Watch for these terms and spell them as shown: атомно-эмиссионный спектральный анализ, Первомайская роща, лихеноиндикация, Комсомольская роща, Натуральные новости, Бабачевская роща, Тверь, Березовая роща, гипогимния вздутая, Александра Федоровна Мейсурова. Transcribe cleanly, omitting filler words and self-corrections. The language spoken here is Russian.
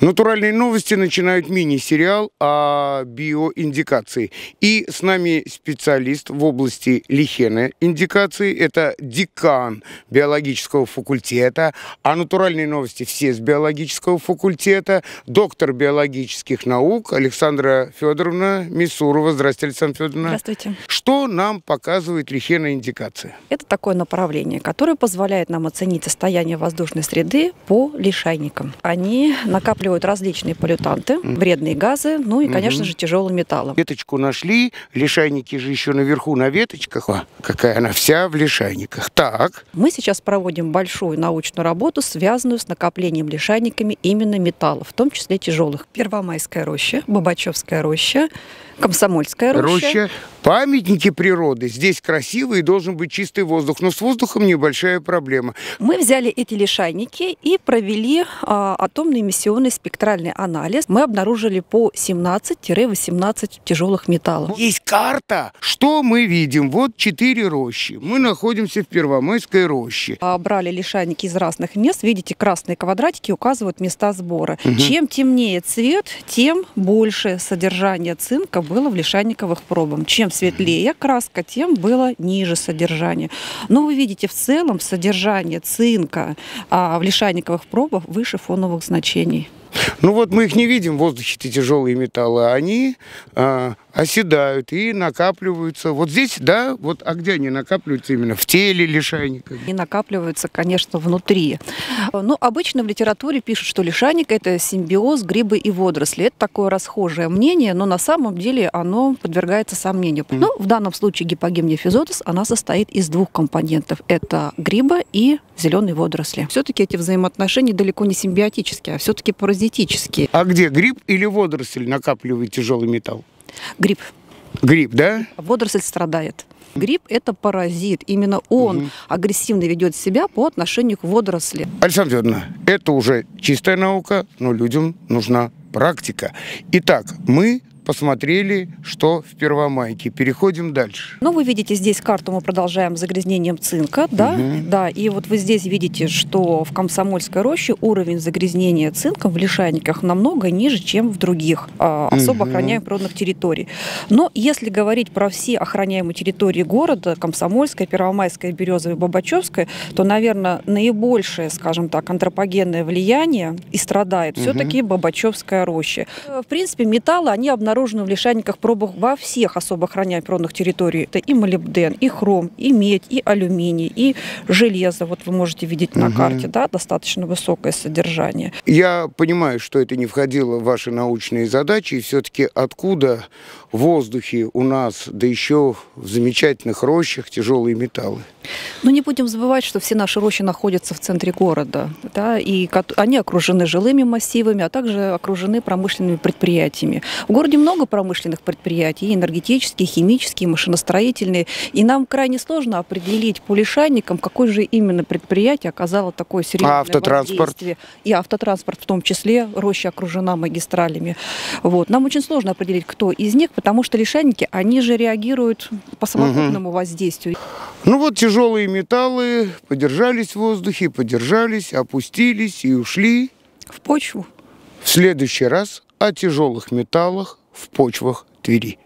Натуральные новости начинают мини-сериал о биоиндикации. И с нами специалист в области лихейной индикации. Это декан биологического факультета. А натуральные новости все с биологического факультета. Доктор биологических наук Александра Федоровна Мейсурова. Здравствуйте, Александра Федоровна. Здравствуйте. Что нам показывает лихейная индикация? Это такое направление, которое позволяет нам оценить состояние воздушной среды по лишайникам. Они накапливаются различные поллютанты, вредные газы, ну и, конечно же, тяжелые металлы. Веточку нашли, лишайники же еще наверху на веточках. О, какая она вся в лишайниках. Так. Мы сейчас проводим большую научную работу, связанную с накоплением лишайниками именно металлов, в том числе тяжелых. Первомайская роща, Бабачевская роща, Комсомольская роща. Памятники природы. Здесь красиво и должен быть чистый воздух, но с воздухом небольшая проблема. Мы взяли эти лишайники и провели атомно-эмиссионный спектральный анализ. Мы обнаружили по 17-18 тяжелых металлов. Есть карта. Что мы видим? Вот 4 рощи. Мы находимся в Первомайской роще. Брали лишайники из разных мест. Видите, красные квадратики указывают места сбора. Чем темнее цвет, тем больше содержание цинка было в лишайниковых пробах. Чем светлее краска, тем было ниже содержание. Но вы видите, в целом содержание цинка в лишайниковых пробах выше фоновых значений. Ну вот мы их не видим в воздухе-то, тяжелые металлы, они оседают и накапливаются. Вот здесь, да, вот, а где они накапливаются именно? В теле лишайника? И накапливаются, конечно, внутри. Но обычно в литературе пишут, что лишайник – это симбиоз грибы и водоросли. Это такое расхожее мнение, но на самом деле оно подвергается сомнению. Но в данном случае гипогимния вздутая, она состоит из двух компонентов. Это гриба и зеленые водоросли. Все-таки эти взаимоотношения далеко не симбиотические, а все-таки паразитические. А где гриб или водоросль накапливает тяжелый металл? Гриб. Гриб, да? Водоросль страдает. Гриб – это паразит. Именно он агрессивно ведет себя по отношению к водоросли. Александра Федоровна, это уже чистая наука, но людям нужна практика. Итак, мы посмотрели, что в Первомайке. Переходим дальше. Ну, вы видите, здесь карту мы продолжаем загрязнением цинка, да? Да, и вот вы здесь видите, что в Комсомольской роще уровень загрязнения цинком в лишайниках намного ниже, чем в других особо охраняемых природных территорий. Но если говорить про все охраняемые территории города, Комсомольская, Первомайская, Березовая, Бабачевская, то, наверное, наибольшее, скажем так, антропогенное влияние и страдает все-таки Бабачевская роща. В принципе, металлы, они обнаружены в лишайниках пробах во всех особо охраняемых природных территориях. Это и молибден, и хром, и медь, и алюминий, и железо. Вот вы можете видеть на карте, да, достаточно высокое содержание. Я понимаю, что это не входило в ваши научные задачи. И все-таки откуда в воздухе у нас, да еще в замечательных рощах, тяжелые металлы? Ну, не будем забывать, что все наши рощи находятся в центре города, да, и они окружены жилыми массивами, а также окружены промышленными предприятиями. В городе много промышленных предприятий, энергетические, химические, машиностроительные. И нам крайне сложно определить по лишайникам, какое же именно предприятие оказало такое серьезное воздействие. И автотранспорт в том числе, роща окружена магистралями. Вот. Нам очень сложно определить, кто из них, потому что лишайники, они же реагируют по самопутному воздействию. Ну вот тяжелые металлы подержались в воздухе, подержались, опустились и ушли в почву. В следующий раз о тяжелых металлах в почвах Твери.